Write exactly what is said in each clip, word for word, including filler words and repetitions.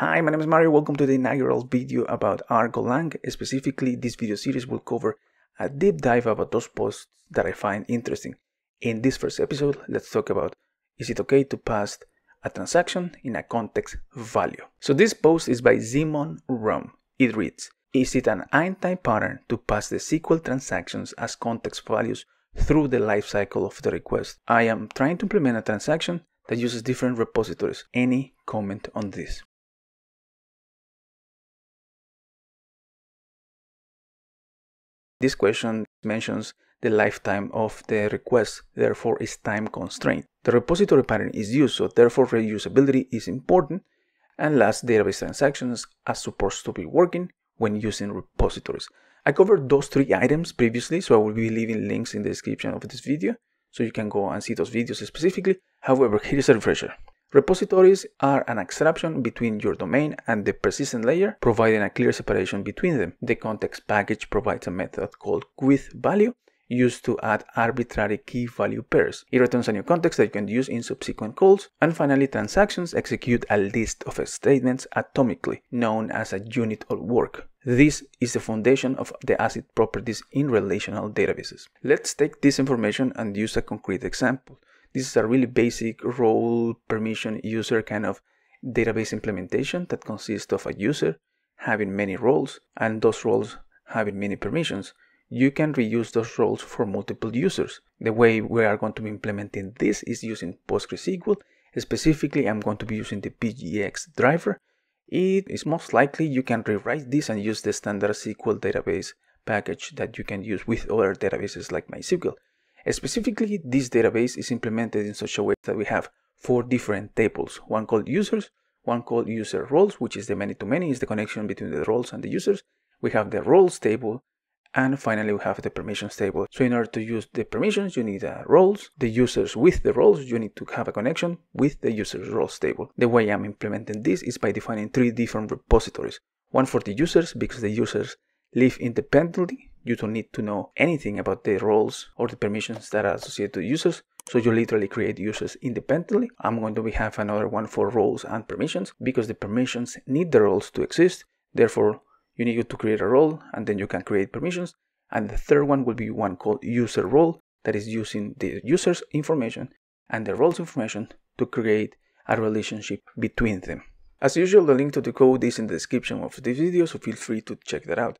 Hi, my name is Mario. Welcome to the inaugural video about Argo Lang. Specifically, this video series will cover a deep dive about those posts that I find interesting. In this first episode, let's talk about, is it okay to pass a transaction in a context value? So this post is by Simon Rome. It reads, is it an anti pattern to pass the S Q L transactions as context values through the lifecycle of the request? I am trying to implement a transaction that uses different repositories. Any comment on this? This question mentions the lifetime of the request, therefore is time constrained. The repository pattern is used, so therefore reusability is important. And last, database transactions are supposed to be working when using repositories. I covered those three items previously, so I will be leaving links in the description of this video, so you can go and see those videos specifically. However, here is a refresher. Repositories are an abstraction between your domain and the persistent layer, providing a clear separation between them. The context package provides a method called with value used to add arbitrary key value pairs. It returns a new context that you can use in subsequent calls. And finally, transactions execute a list of statements atomically, known as a unit of work. This is the foundation of the ACID properties in relational databases. Let's take this information and use a concrete example. This is a really basic role permission user kind of database implementation that consists of a user having many roles and those roles having many permissions. You can reuse those roles for multiple users. The way we are going to be implementing this is using PostgreSQL. Specifically, I'm going to be using the P G X driver. It is most likely you can rewrite this and use the standard S Q L database package that you can use with other databases like MySQL. Specifically, this database is implemented in such a way that we have four different tables, one called users, one called user roles, which is the many-to-many, is the connection between the roles and the users. We have the roles table, and finally we have the permissions table. So in order to use the permissions, you need a roles, the users with the roles, you need to have a connection with the users roles table. The way I'm implementing this is by defining three different repositories. One for the users, because the users live independently. You don't need to know anything about the roles or the permissions that are associated to users, so you literally create users independently. I'm going to have another one for roles and permissions, because the permissions need the roles to exist, therefore you need to create a role and then you can create permissions. And the third one will be one called user role, that is using the user's information and the role's information to create a relationship between them. As usual, the link to the code is in the description of the video, so feel free to check that out.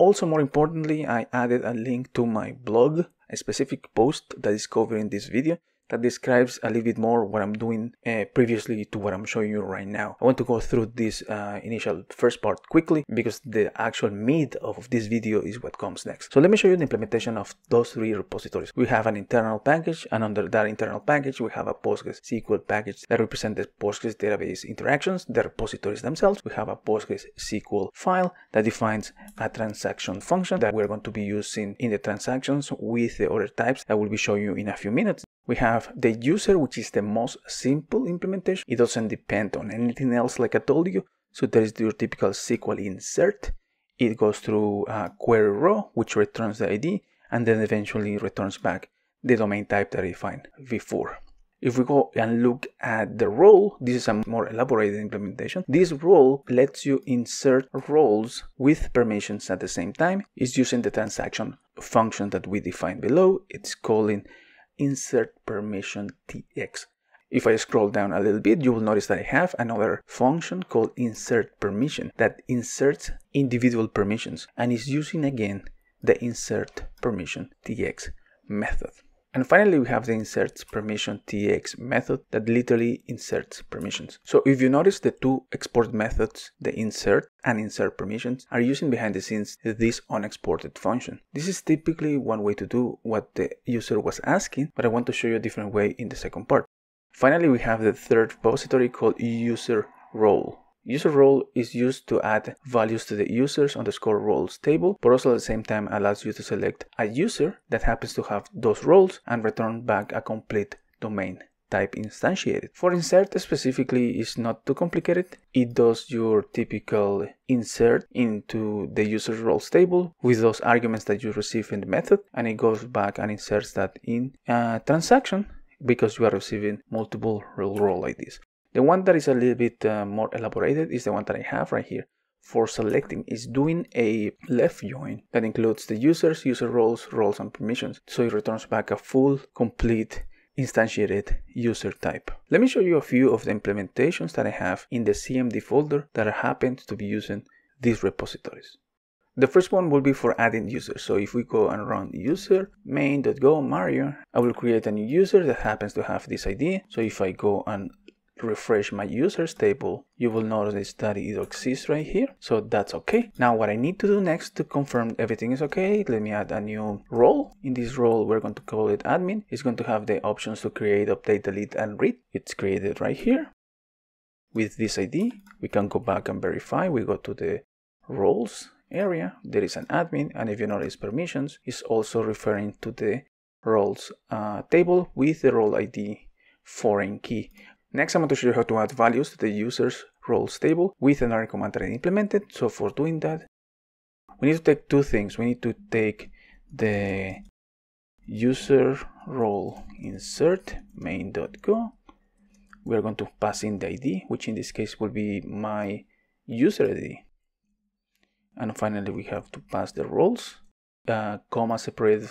Also, more importantly, I added a link to my blog, a specific post that is covered in this video that describes a little bit more what I'm doing uh, previously to what I'm showing you right now. I want to go through this uh, initial first part quickly, because the actual meat of this video is what comes next. So let me show you the implementation of those three repositories. We have an internal package, and under that internal package, we have a PostgreSQL package that represents the Postgres database interactions, the repositories themselves. We have a PostgreSQL file that defines a transaction function that we're going to be using in the transactions with the other types that we'll be showing you in a few minutes. We have the user, which is the most simple implementation. It doesn't depend on anything else like I told you. So there is your typical S Q L insert. It goes through a query row, which returns the I D, and then eventually returns back the domain type that I defined before. If we go and look at the role, this is a more elaborated implementation. This role lets you insert roles with permissions at the same time. It's using the transaction function that we defined below. It's calling insert permission T X. If I scroll down a little bit, you will notice that I have another function called insert permission that inserts individual permissions and is using again the insert permission T X method. And finally, we have the insert permission T X method that literally inserts permissions. So if you notice, the two export methods, the insert and insert permissions, are using behind the scenes this unexported function. This is typically one way to do what the user was asking, but I want to show you a different way in the second part. Finally, we have the third repository called user role. User role is used to add values to the users underscore roles table, but also at the same time allows you to select a user that happens to have those roles and return back a complete domain type instantiated. For insert specifically, it's not too complicated. It does your typical insert into the user roles table with those arguments that you receive in the method, and it goes back and inserts that in a transaction because you are receiving multiple role like this. The one that is a little bit uh, more elaborated is the one that I have right here. For selecting is doing a left join that includes the users, user roles, roles and permissions. So it returns back a full, complete, instantiated user type. Let me show you a few of the implementations that I have in the C M D folder that happen to be using these repositories. The first one will be for adding users. So if we go and run user main.go Mario, I will create a new user that happens to have this I D. So if I go and refresh my users table, you will notice that it exists right here. So that's okay. Now what I need to do next to confirm everything is okay, let me add a new role. In this role, we're going to call it admin. It's going to have the options to create, update, delete, and read. It's created right here. With this I D, we can go back and verify. We go to the roles area. There is an admin, and if you notice permissions, is also referring to the roles uh, table with the role I D foreign key. Next, I'm going to show you how to add values to the user's roles table with another command that I implemented. So for doing that, we need to take two things. We need to take the user role insert main.go. We are going to pass in the I D, which in this case will be my user I D. And finally, we have to pass the roles, uh, comma separated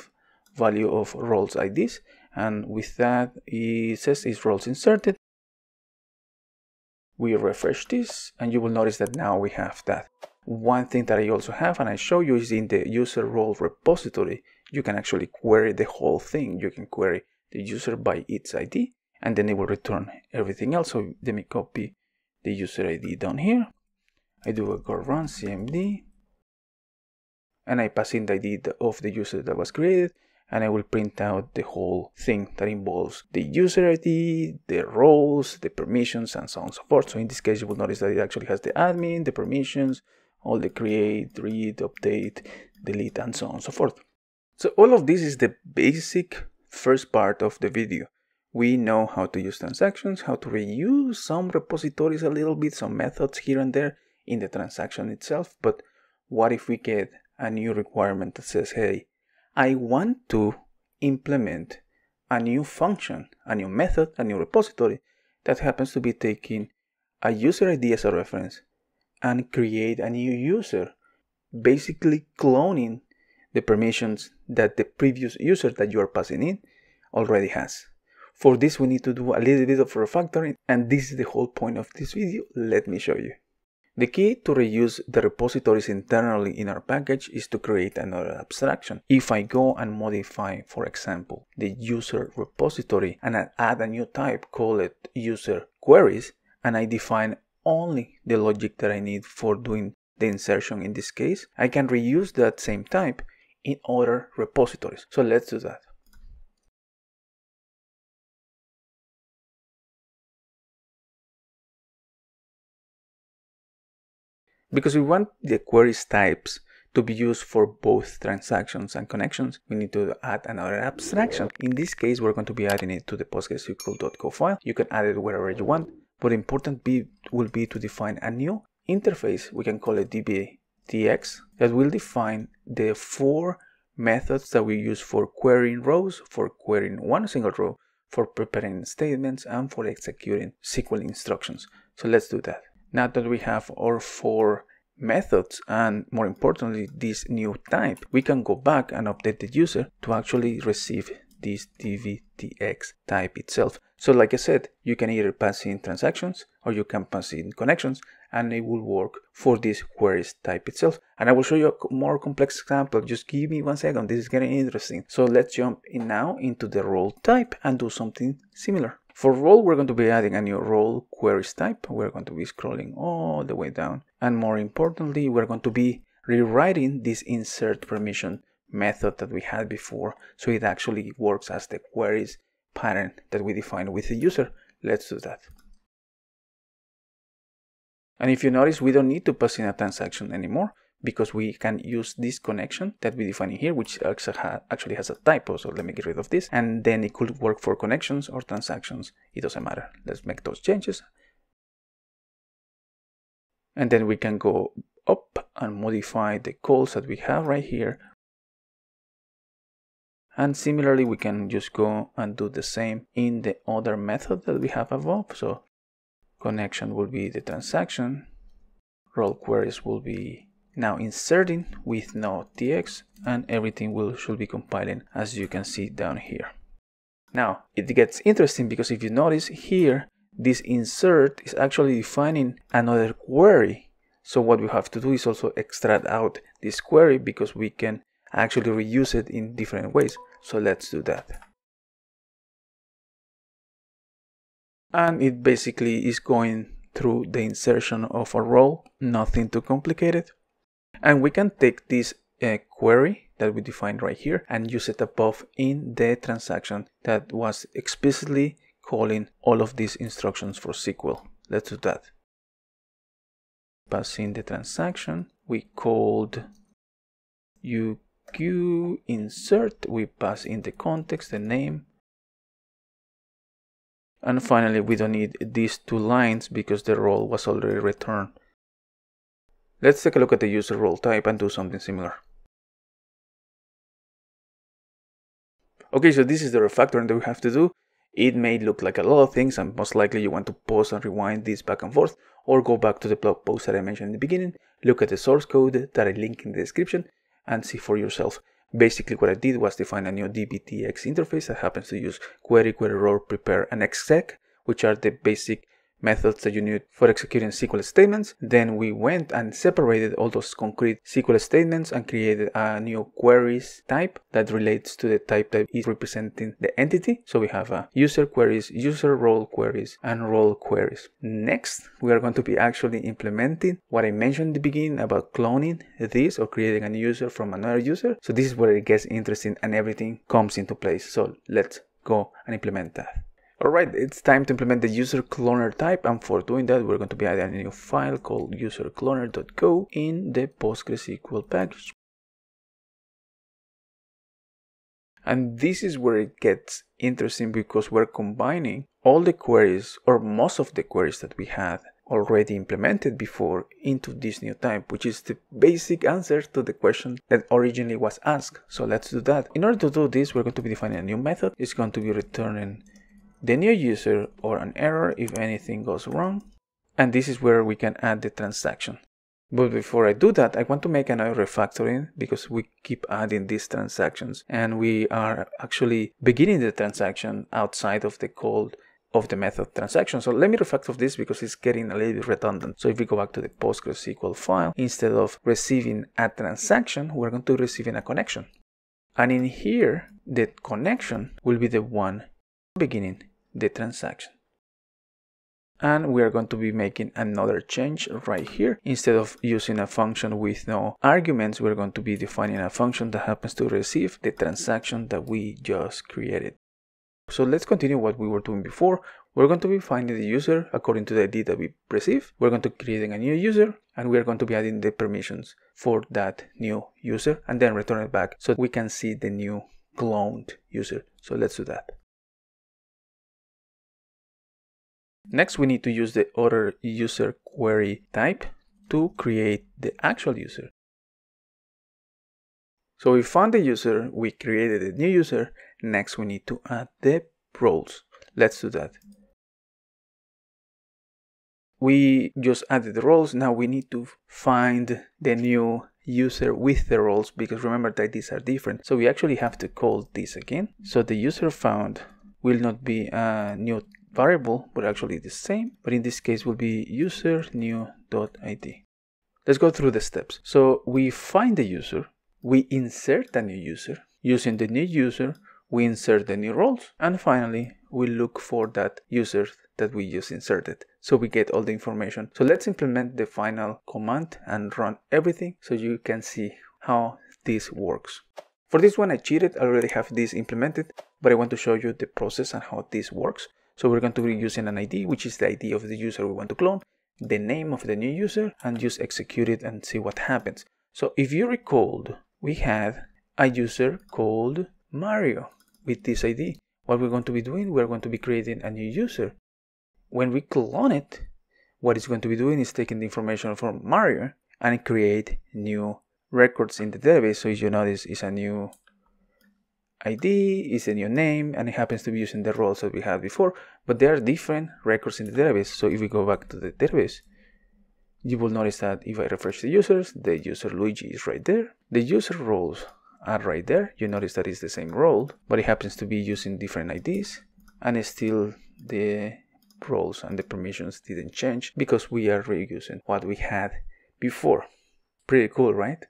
value of roles I Ds. And with that, it says is roles inserted. We refresh this and you will notice that now we have that. One thing that I also have and I show you is in the user role repository, you can actually query the whole thing. You can query the user by its I D and then it will return everything else. So let me copy the user I D down here. I do a go run C M D and I pass in the I D of the user that was created and I will print out the whole thing that involves the user I D, the roles, the permissions, and so on and so forth. So in this case, you will notice that it actually has the admin, the permissions, all the create, read, update, delete, and so on and so forth. So all of this is the basic first part of the video. We know how to use transactions, how to reuse some repositories a little bit, some methods here and there in the transaction itself. But what if we get a new requirement that says, hey, I want to implement a new function, a new method, a new repository that happens to be taking a user I D as a reference and create a new user, basically cloning the permissions that the previous user that you are passing in already has. For this, we need to do a little bit of refactoring, and this is the whole point of this video. Let me show you. The key to reuse the repositories internally in our package is to create another abstraction. If I go and modify, for example, the user repository and I add a new type, call it user queries, and I define only the logic that I need for doing the insertion in this case, I can reuse that same type in other repositories. So let's do that. Because we want the queries types to be used for both transactions and connections, we need to add another abstraction. In this case, we're going to be adding it to the PostgreSQL.go file. You can add it wherever you want, but important be, will be to define a new interface. We can call it D B T X that will define the four methods that we use for querying rows, for querying one single row, for preparing statements, and for executing S Q L instructions. So let's do that. Now that we have our four methods and more importantly this new type, we can go back and update the user to actually receive this D B T X type itself. So like I said, you can either pass in transactions or you can pass in connections and it will work for this queries type itself. And I will show you a more complex example. Just give me one second. This is getting interesting. So let's jump in now into the role type and do something similar. For role, we're going to be adding a new role queries type. We're going to be scrolling all the way down. And more importantly, we're going to be rewriting this insert permission method that we had before. So it actually works as the queries pattern that we defined with the user. Let's do that. And if you notice, we don't need to pass in a transaction anymore because we can use this connection that we define here, which actually has a typo. So let me get rid of this. And then it could work for connections or transactions. It doesn't matter. Let's make those changes. And then we can go up and modify the calls that we have right here. And similarly, we can just go and do the same in the other method that we have above. So Connection will be the transaction. Role queries will be now inserting with no T X, and everything will should be compiling, as you can see down here. Now it gets interesting, because if you notice here, this insert is actually defining another query. So what we have to do is also extract out this query, because we can actually reuse it in different ways. So let's do that. And it basically is going through the insertion of a role, nothing too complicated. And we can take this uh, query that we defined right here and use it above in the transaction that was explicitly calling all of these instructions for S Q L. Let's do that. Passing the transaction, we called U Q insert, we pass in the context, the name. And finally, we don't need these two lines because the role was already returned. Let's take a look at the user role type and do something similar. Okay, so this is the refactoring that we have to do. It may look like a lot of things, and most likely you want to pause and rewind this back and forth, or go back to the blog post that I mentioned in the beginning, look at the source code that I link in the description, and see for yourself. Basically what I did was define a new D B T X interface that happens to use query, query role, prepare, and exec, which are the basic methods that you need for executing S Q L statements. Then we went and separated all those concrete S Q L statements and created a new queries type that relates to the type that is representing the entity. So we have a user queries, user role queries, and role queries. Next, we are going to be actually implementing what I mentioned in the beginning about cloning this or creating a new user from another user. So this is where it gets interesting and everything comes into place. So let's go and implement that. Alright, it's time to implement the user cloner type, and for doing that we're going to be adding a new file called user cloner dot go in the PostgreSQL package. And this is where it gets interesting, because we're combining all the queries, or most of the queries that we had already implemented before, into this new type, which is the basic answer to the question that originally was asked. So let's do that. In order to do this, we're going to be defining a new method. It's going to be returning the new user or an error if anything goes wrong, and this is where we can add the transaction. But before I do that, I want to make another refactoring, because we keep adding these transactions and we are actually beginning the transaction outside of the call of the method transaction. So let me refactor this, because it's getting a little bit redundant. So if we go back to the PostgreSQL file, instead of receiving a transaction, we're going to be receiving a connection, and in here the connection will be the one beginning the transaction. And we are going to be making another change right here. Instead of using a function with no arguments, we're going to be defining a function that happens to receive the transaction that we just created. So let's continue what we were doing before. We're going to be finding the user according to the I D that we receive. We're going to be creating a new user, and we're going to be adding the permissions for that new user, and then return it back so we can see the new cloned user. So let's do that. Next, we need to use the other user query type to create the actual user. So we found the user, we created a new user. Next, we need to add the roles. Let's do that. We just added the roles. Now we need to find the new user with the roles, because remember that these are different. So we actually have to call this again. So the user found will not be a new variable, but actually the same, but in this case will be user new dot I D. Let's go through the steps. So we find the user, we insert a new user. Using the new user, we insert the new roles, and finally we look for that user that we just inserted, so we get all the information. So let's implement the final command and run everything so you can see how this works. For this one I cheated, I already have this implemented, but I want to show you the process and how this works. So we're going to be using an I D, which is the I D of the user we want to clone, the name of the new user, and just execute it and see what happens. So if you recall, we had a user called Mario with this I D. What we're going to be doing, we're going to be creating a new user. When we clone it, what it's going to be doing is taking the information from Mario and create new records in the database. So as you notice, it's a new I D is in your name, and it happens to be using the roles that we had before, but there are different records in the database. So if we go back to the database, you will notice that if I refresh the users, the user Luigi is right there. The user roles are right there. You notice that it's the same role, but it happens to be using different I Ds, and still the roles and the permissions didn't change because we are reusing what we had before. Pretty cool, right?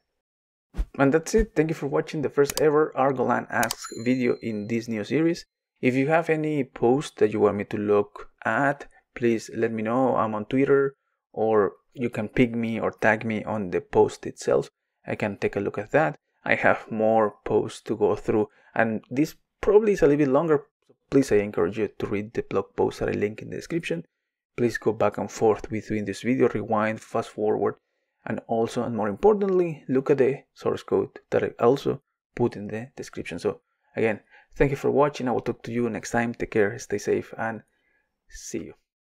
And that's it. Thank you for watching the first ever Argo Lang Asks video in this new series. If you have any post that you want me to look at, please let me know. I'm on Twitter, or you can ping me or tag me on the post itself. I can take a look at that. I have more posts to go through, and this probably is a little bit longer. Please, I encourage you to read the blog post that I link in the description. Please go back and forth between this video, rewind, fast forward, and also, and more importantly, look at the source code that I also put in the description. So again, thank you for watching. I will talk to you next time. Take care, stay safe, and see you.